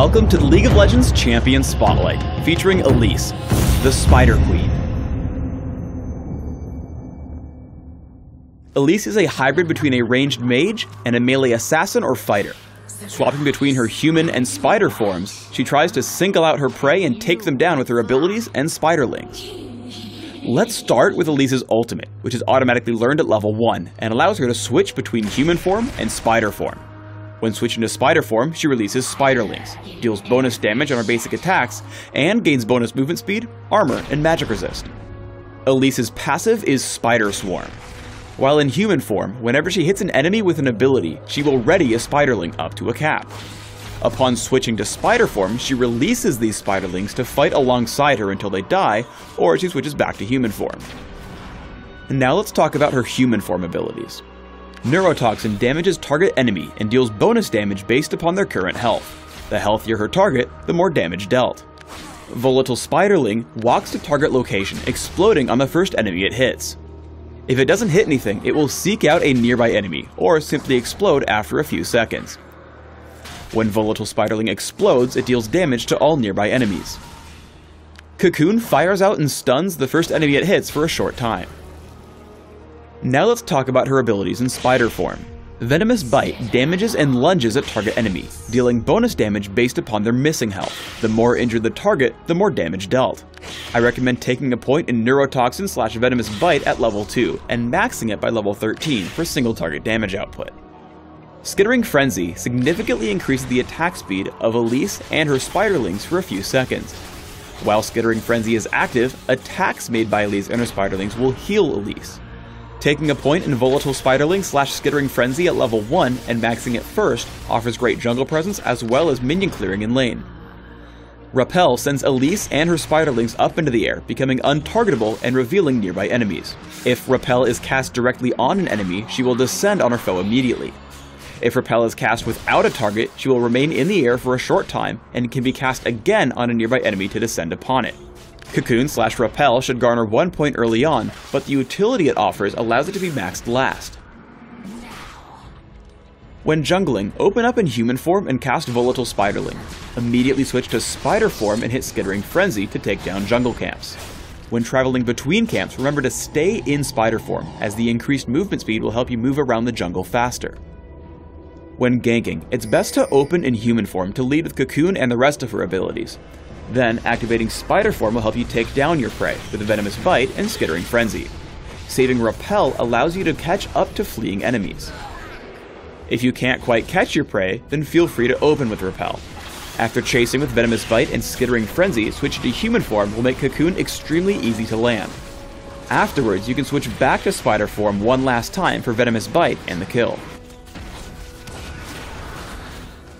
Welcome to the League of Legends Champion Spotlight, featuring Elise, the Spider Queen. Elise is a hybrid between a ranged mage and a melee assassin or fighter. Swapping between her human and spider forms, she tries to single out her prey and take them down with her abilities and spiderlings. Let's start with Elise's ultimate, which is automatically learned at level 1 and allows her to switch between human form and spider form. When switching to spider form, she releases spiderlings, deals bonus damage on her basic attacks, and gains bonus movement speed, armor, and magic resist. Elise's passive is Spider Swarm. While in human form, whenever she hits an enemy with an ability, she will ready a spiderling up to a cap. Upon switching to spider form, she releases these spiderlings to fight alongside her until they die, or she switches back to human form. Now let's talk about her human form abilities. Neurotoxin damages target enemy and deals bonus damage based upon their current health. The healthier her target, the more damage dealt. Volatile Spiderling walks to target location, exploding on the first enemy it hits. If it doesn't hit anything, it will seek out a nearby enemy, or simply explode after a few seconds. When Volatile Spiderling explodes, it deals damage to all nearby enemies. Cocoon fires out and stuns the first enemy it hits for a short time. Now let's talk about her abilities in spider form. Venomous Bite damages and lunges at target enemy, dealing bonus damage based upon their missing health. The more injured the target, the more damage dealt. I recommend taking a point in Neurotoxin/Venomous Bite at level 2 and maxing it by level 13 for single target damage output. Skittering Frenzy significantly increases the attack speed of Elise and her Spiderlings for a few seconds. While Skittering Frenzy is active, attacks made by Elise and her Spiderlings will heal Elise. Taking a point in Volatile Spiderling/Skittering Frenzy at level 1 and maxing it first offers great jungle presence as well as minion clearing in lane. Rappel sends Elise and her Spiderlings up into the air, becoming untargetable and revealing nearby enemies. If Rappel is cast directly on an enemy, she will descend on her foe immediately. If Rappel is cast without a target, she will remain in the air for a short time and can be cast again on a nearby enemy to descend upon it. Cocoon/Rappel should garner 1 point early on, but the utility it offers allows it to be maxed last. When jungling, open up in human form and cast Volatile Spiderling. Immediately switch to spider form and hit Skittering Frenzy to take down jungle camps. When traveling between camps, remember to stay in spider form, as the increased movement speed will help you move around the jungle faster. When ganking, it's best to open in human form to lead with Cocoon and the rest of her abilities. Then, activating spider form will help you take down your prey with a Venomous Bite and Skittering Frenzy. Saving Rappel allows you to catch up to fleeing enemies. If you can't quite catch your prey, then feel free to open with Rappel. After chasing with Venomous Bite and Skittering Frenzy, switching to human form will make Cocoon extremely easy to land. Afterwards, you can switch back to spider form one last time for Venomous Bite and the kill.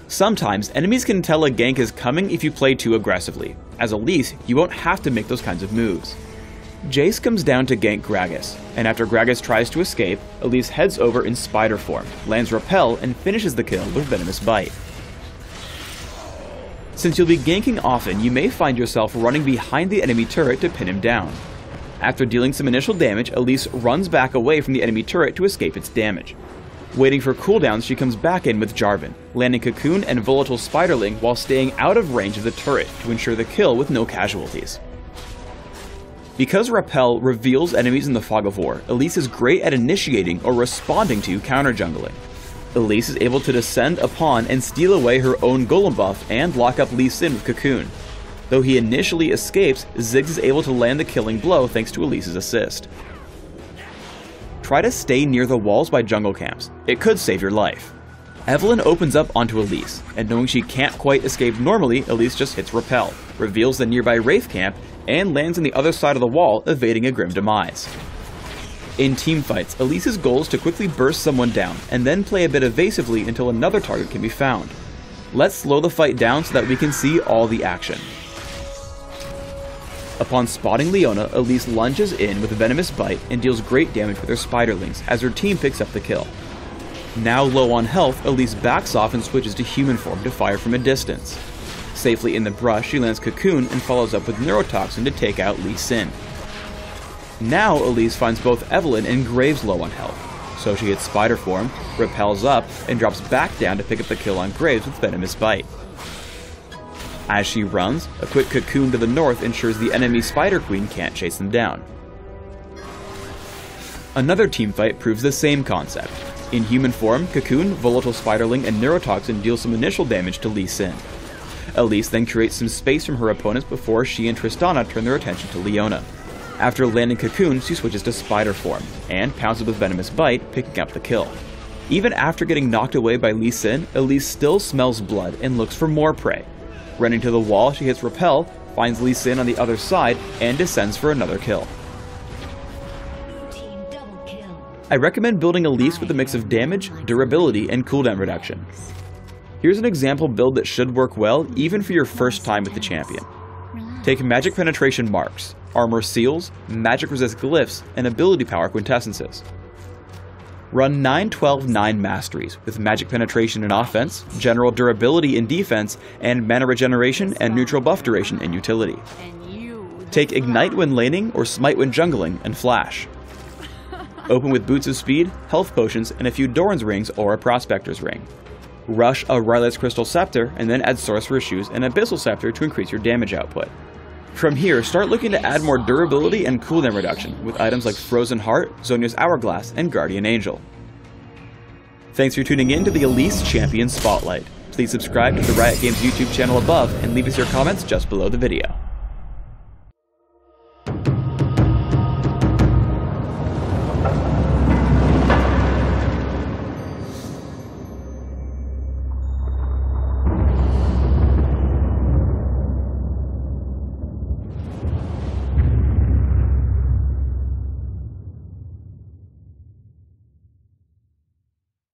Sometimes, enemies can tell a gank is coming if you play too aggressively. As Elise, you won't have to make those kinds of moves. Jayce comes down to gank Gragas, and after Gragas tries to escape, Elise heads over in spider form, lands Rappel, and finishes the kill with Venomous Bite. Since you'll be ganking often, you may find yourself running behind the enemy turret to pin him down. After dealing some initial damage, Elise runs back away from the enemy turret to escape its damage. Waiting for cooldowns, she comes back in with Jarvan, landing Cocoon and Volatile Spiderling while staying out of range of the turret to ensure the kill with no casualties. Because Rappel reveals enemies in the fog of war, Elise is great at initiating or responding to counter-jungling. Elise is able to descend upon and steal away her own golem buff and lock up Lee Sin with Cocoon. Though he initially escapes, Ziggs is able to land the killing blow thanks to Elise's assist. Try to stay near the walls by jungle camps. It could save your life. Evelyn opens up onto Elise, and knowing she can't quite escape normally, Elise just hits Rappel, reveals the nearby Wraith camp, and lands on the other side of the wall, evading a grim demise. In teamfights, Elise's goal is to quickly burst someone down, and then play a bit evasively until another target can be found. Let's slow the fight down so that we can see all the action. Upon spotting Leona, Elise lunges in with a Venomous Bite and deals great damage with her Spiderlings as her team picks up the kill. Now low on health, Elise backs off and switches to human form to fire from a distance. Safely in the brush, she lands Cocoon and follows up with Neurotoxin to take out Lee Sin. Now Elise finds both Evelyn and Graves low on health, so she hits spider form, Rappels up, and drops back down to pick up the kill on Graves with Venomous Bite. As she runs, a quick cocoon to the north ensures the enemy Spider Queen can't chase them down. Another teamfight proves the same concept. In human form, Cocoon, Volatile Spiderling, and Neurotoxin deal some initial damage to Lee Sin. Elise then creates some space from her opponents before she and Tristana turn their attention to Leona. After landing Cocoon, she switches to Spider form, and pounces with Venomous Bite, picking up the kill. Even after getting knocked away by Lee Sin, Elise still smells blood and looks for more prey. Running to the wall, she hits Rappel, finds Lee Sin on the other side, and descends for another kill. I recommend building Elise with a mix of damage, durability, and cooldown reduction. Here's an example build that should work well even for your first time with the champion. Take magic penetration marks, armor seals, magic resist glyphs, and ability power quintessences. Run 9-12-9 masteries with magic penetration in offense, general durability in defense, and mana regeneration and neutral buff duration in utility. Take ignite when laning or smite when jungling and flash. Open with boots of speed, health potions, and a few Doran's Rings or a Prospector's Ring. Rush a Rylai's Crystal Scepter, and then add Sorcerer's Shoes and Abyssal Scepter to increase your damage output. From here, start looking to add more durability and cooldown reduction with items like Frozen Heart, Zhonya's Hourglass, and Guardian Angel. Thanks for tuning in to the Elise Champion Spotlight. Please subscribe to the Riot Games YouTube channel above and leave us your comments just below the video.